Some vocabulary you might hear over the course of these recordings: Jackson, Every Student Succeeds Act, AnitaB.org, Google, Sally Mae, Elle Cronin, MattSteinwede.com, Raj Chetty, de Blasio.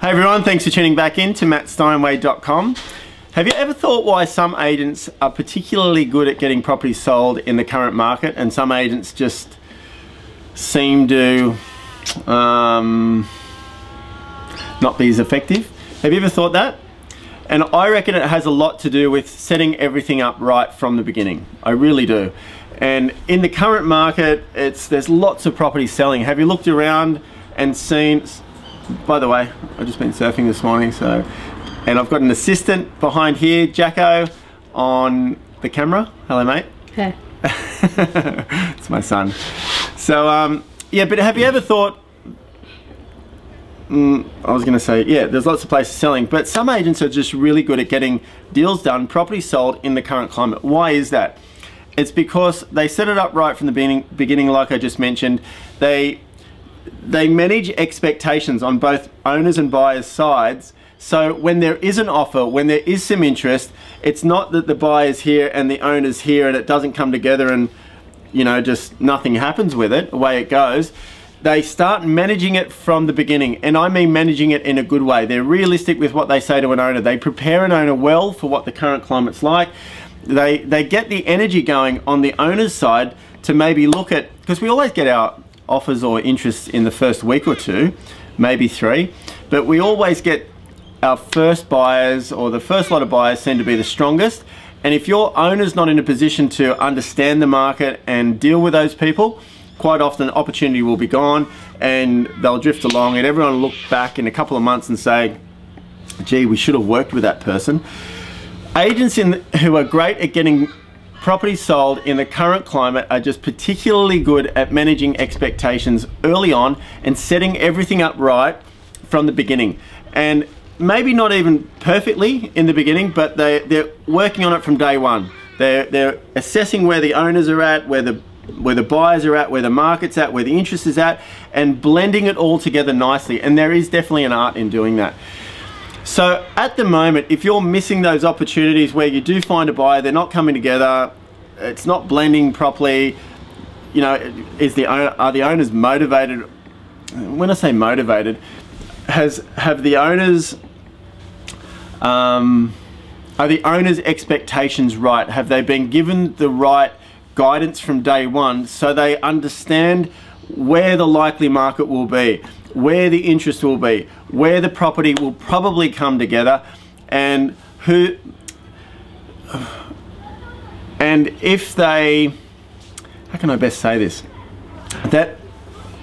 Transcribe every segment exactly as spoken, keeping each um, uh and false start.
Hey everyone, thanks for tuning back in to Matt Steinwede dot com. Have you ever thought why some agents are particularly good at getting properties sold in the current market and some agents just seem to um, not be as effective? Have you ever thought that? And I reckon it has a lot to do with setting everything up right from the beginning. I really do. And in the current market, it's there's lots of property selling. Have you looked around and seen? By the way, I've just been surfing this morning, so. And I've got an assistant behind here, Jacko, on the camera. Hello, mate. Hey. It's my son. So, um, yeah, but have you ever thought, mm, I was gonna say, yeah, there's lots of places selling, but some agents are just really good at getting deals done, property sold in the current climate. Why is that? It's because they set it up right from the beginning, beginning like I just mentioned. They, they manage expectations on both owners and buyers' sides. So when there is an offer, when there is some interest, it's not that the buyer's here and the owner's here and it doesn't come together and, you know, just nothing happens with it, away it goes. They start managing it from the beginning, and I mean managing it in a good way. They're realistic with what they say to an owner. They prepare an owner well for what the current climate's like. They, they get the energy going on the owner's side to maybe look at, because we always get our offers or interests in the first week or two, maybe three, but we always get our first buyers, or the first lot of buyers seem to be the strongest. And if your owner's not in a position to understand the market and deal with those people, quite often opportunity will be gone and they'll drift along, and everyone will look back in a couple of months and say, gee, we should have worked with that person. Agents in the, who are great at getting property sold in the current climate are just particularly good at managing expectations early on and setting everything up right from the beginning. And maybe not even perfectly in the beginning, but they, they're working on it from day one. They're, they're assessing where the owners are at, where the, where the buyers are at, where the market's at, where the interest is at, and blending it all together nicely. And there is definitely an art in doing that. So at the moment, if you're missing those opportunities where you do find a buyer, they're not coming together, it's not blending properly, you know, is the owner, are the owners motivated? When I say motivated, has have the owners Um, are the owners' expectations right? Have they been given the right guidance from day one so they understand where the likely market will be, where the interest will be, where the property will probably come together, and who, and if they, how can I best say this? That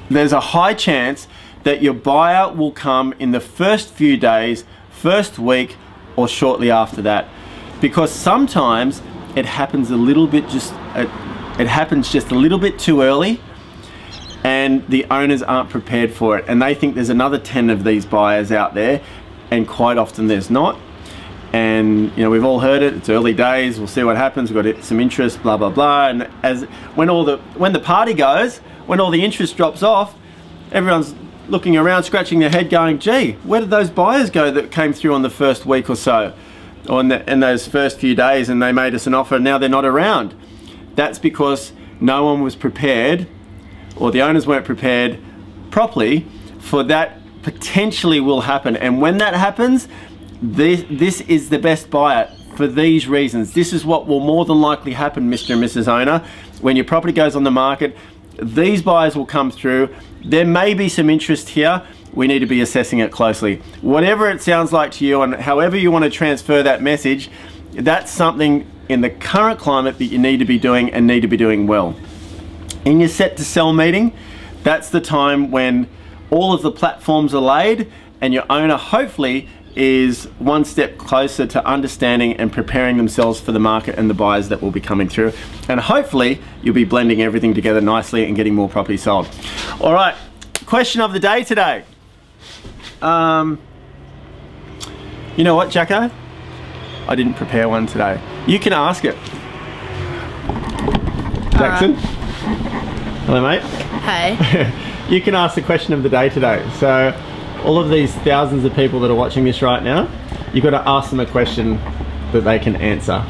there's a high chance that your buyer will come in the first few days, first week, or shortly after that, because sometimes it happens a little bit just it, it happens just a little bit too early, and the owners aren't prepared for it, and they think there's another ten of these buyers out there, and quite often there's not. And you know, we've all heard it, it's early days, we'll see what happens, we've got some interest, blah blah blah, and as when all the when the party goes, when all the interest drops off, everyone's looking around, scratching their head going, gee, where did those buyers go that came through on the first week or so, or in, the, in those first few days, and they made us an offer and now they're not around? That's because no one was prepared, or the owners weren't prepared properly for that potentially will happen. And when that happens, this, this is the best buyer for these reasons. This is what will more than likely happen, Mister and Missus Owner. When your property goes on the market, these buyers will come through. There may be some interest here. We need to be assessing it closely. Whatever it sounds like to you, and however you want to transfer that message, that's something in the current climate that you need to be doing, and need to be doing well. In your set to sell meeting, that's the time when all of the platforms are laid and your owner hopefully is one step closer to understanding and preparing themselves for the market and the buyers that will be coming through. And hopefully you'll be blending everything together nicely and getting more property sold. All right, question of the day today. Um, you know what, Jacko? I didn't prepare one today. You can ask it. Jackson? Uh, Hello, mate. Hey. You can ask the question of the day today. So, all of these thousands of people that are watching this right now, you've got to ask them a question that they can answer. All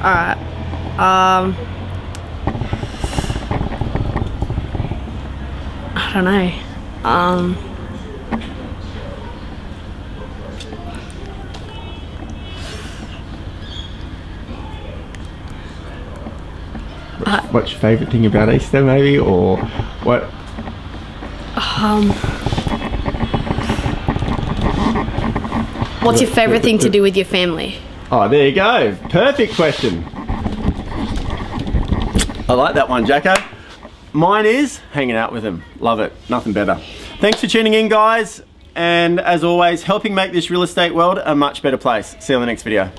right. Um, I don't know. Um, What's, uh, what's your favourite thing about Easter, maybe, or what? Um. What's your favourite thing to do with your family? Oh, there you go. Perfect question. I like that one, Jacko. Mine is hanging out with them. Love it. Nothing better. Thanks for tuning in, guys. And as always, helping make this real estate world a much better place. See you in the next video.